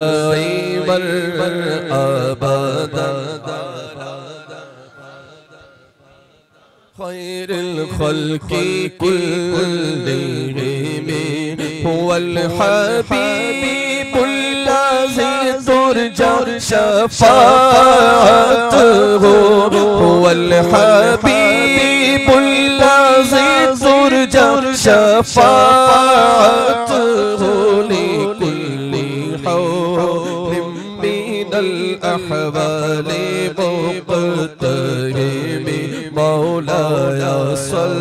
خير الخلق كلهم هو الحبيب الذي ترجى شفاعته هو الحبيب الذي ترجى شفاعته الأحوال مقتهم مولا يا صل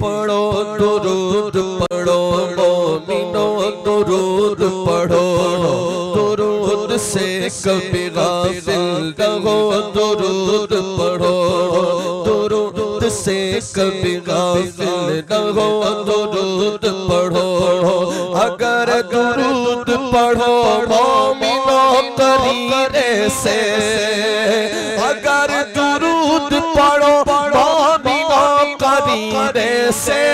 پڑھو درود پڑھو مومنو درود پڑھو درود سے کبھی غافل نہ ہو درود پڑھو درود سے کبھی غافل نہ ہو درود پڑھو اگر درود پڑھو مومنو قرین سے اگر درود پڑھو से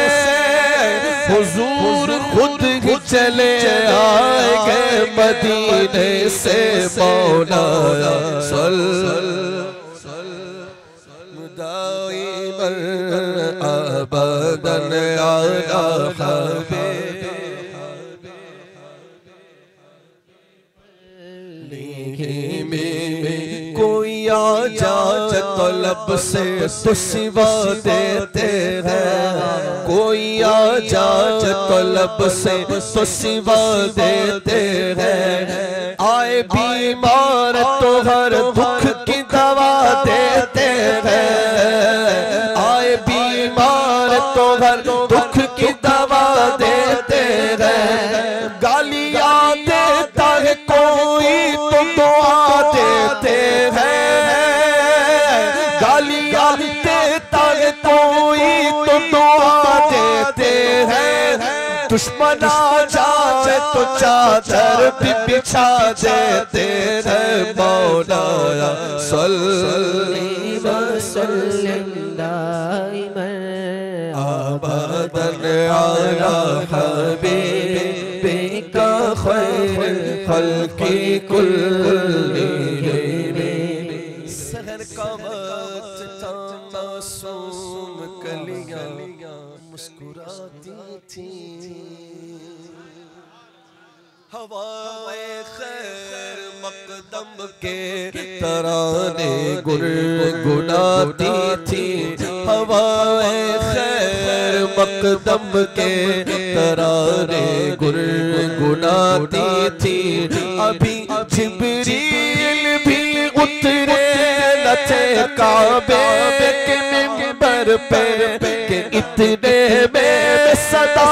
हुजूर खुद ही चले आए गए मदीने से मौला या सल्लल्लाहु दाइमन अबदन आला हबीब कोई आजात तलब से तो सिवा देते हैं कोई आजात तलब से तो सिवा देते हैं आए बीमार तो हर दुख की दवा देते हैं आए बीमार तो हर दुख की दवा देते हैं गालियां देता है कोई तो दुआ देते हैं गालियां देता है कोई तो दुआ दुश्मन आ जाए तो चादर भी बिछा देते हैं मौला या सल्ली वसल्लिम दाइमन अबदन आला हबीबिका खैरुल खल्की कुल्लिहिम सहर का वक्त था मासूम कलियां मुस्कुराती थी हवाएं खैर मकदम के तराने गुनगुनाती थी हवाएं खैर मकदम के तराने गुनगुनाती थी अभी जिब्रील भी उतरे न थे काबे के मिंबर पे के इतने में सदा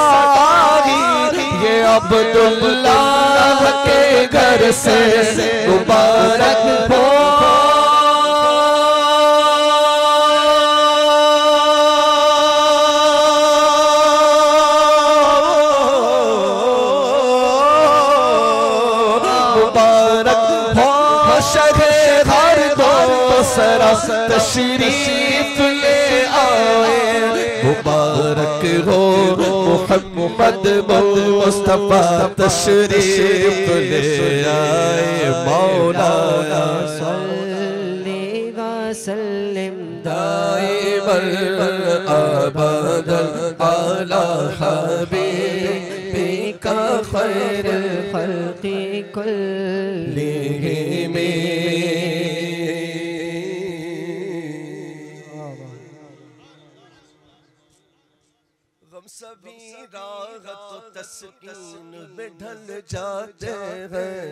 ये अब्दुल्लाह के घर से मुबारक हो मुबारक हो हशरे हर दो सरा तशरीफ ले आए मुबारक हो मुहम्मद मुस्तफा तशरीफ ले आए मौला या सल्ली वसल्लिम दाइमन अबदन आला हबीबिका खैरुल खल्क़ि कुल्लिहिम सभी राहत तो तस्कीन में ढल जाते हैं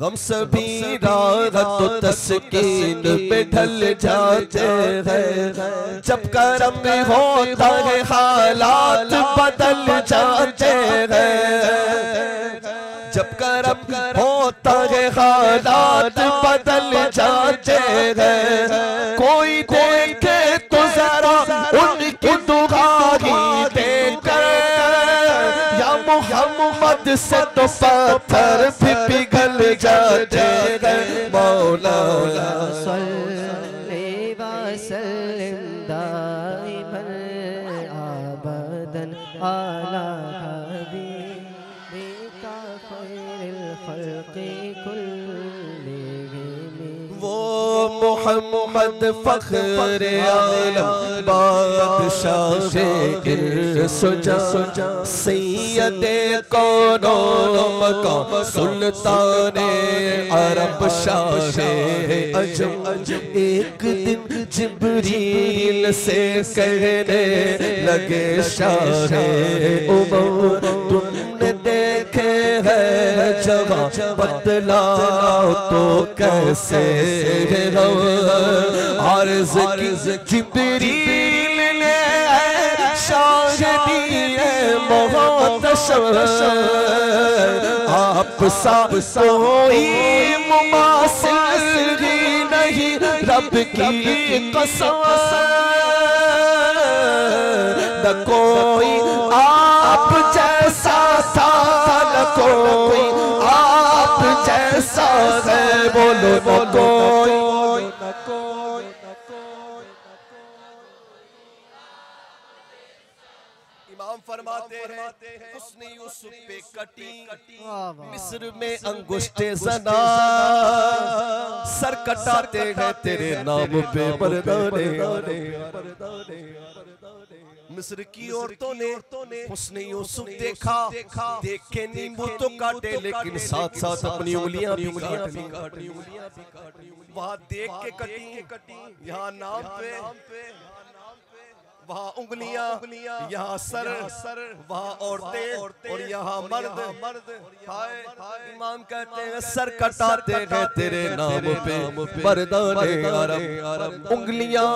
गम सभी राहत तो तस्कीन में ढल जाते हैं जब करम होता है हालात बदल जाते हैं जब करम होता है हालात बदल जाते हैं कोई देखे तो जरा उनकी दुआ ही दे मुहम्मद से तो पत्थर भी पिघल जाते हैं। मौला या सल्ली वसल्लिम दाइमन अबदन आला हबीबिका खैरिल खल्क़ि कुल्लिहिम। वो मोहम्मद फ़ख्रे आलम बादशाह से गिर सुजा सैयदे कौनो मका सुल्ताने अरब शाह अजम। एक दिन जिब्रील से कहने लगे शाह उमर तुमने देखे है जगह बदलाओ तो कैसे हो। अर्ज़ की जिब्रील ने शादी है बहुत आप सा कोई मुमासिल नहीं रब की कसम। न कोई आप जैसा था न कोई आप जैसा है। बोलो बोलो फरमाते हैं उसने यूसुफ पे कटी मिस्र में अंगुष्टे जना। सर कटाते हैं तेरे नाम पे मर्दाने। मिस्र की औरतों ने उसने यूसुफ देखा देख के नींबू तो काटे लेकिन साथ साथ अपनी उंगलियां भी काटी। वहाँ देख के कटी यहाँ नाम पे वहाँ उंगलियां यहाँ सर वहाँ औरतें और यहाँ मर्द। इमाम कहते हैं सर कटाते हैं तेरे नाम पे मर्दाने अरब। उंगलियां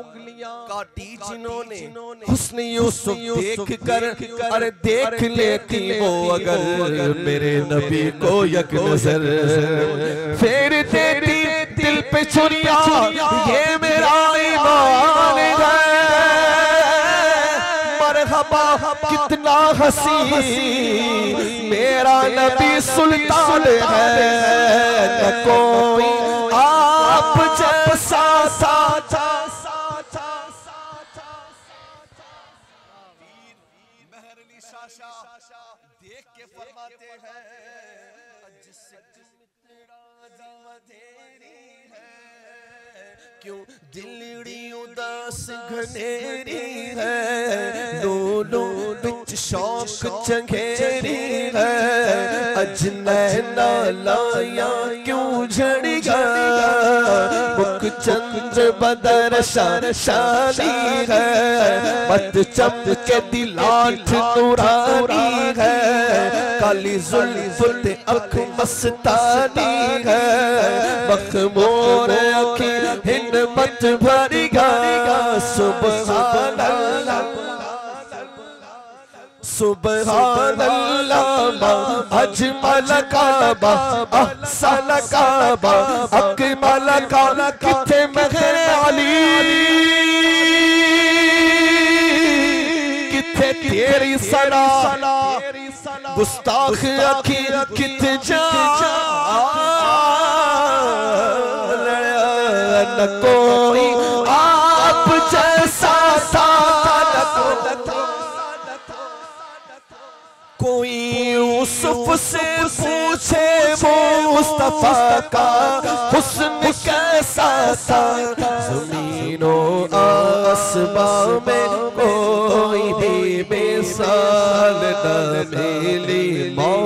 काटी जिन्होंने हुस्न यूसुफ देखकर। अरे देख लेती वो अगर मेरे नबी को एक नजर फेर देती दिल पे छुरिया। ये मेरा ईमान है। कितना हसी मेरा नबी सुल्तान है। न कोई आप जैसा देख के फरमाते हैं क्यों दिलड़ी उदास घनेरी है। दोनों बिच शौक चंघेरी है। अजनैना लाया क्यों झड़ी मुख चंद्र बदर शानी है। मत चमके दिलाठ नूरानी है। काली जुल्फ ते अख मस्तानी है। मखमोर अखी हिम्मत भरी गाएगा। सुभान अल्लाह सुभान अल्लाह। अजमल काबा अहसन काबा अकमल काबा। किथे महर अली किथे तेरी सना। गुस्ताख अखीर किथे जा न कोई आप जैसा था कोई। यूसुफ से पूछे वो मुस्तफा का हुस्न कैसा था। ज़मीनों आसमां में कोई भी मिसाल न मिली।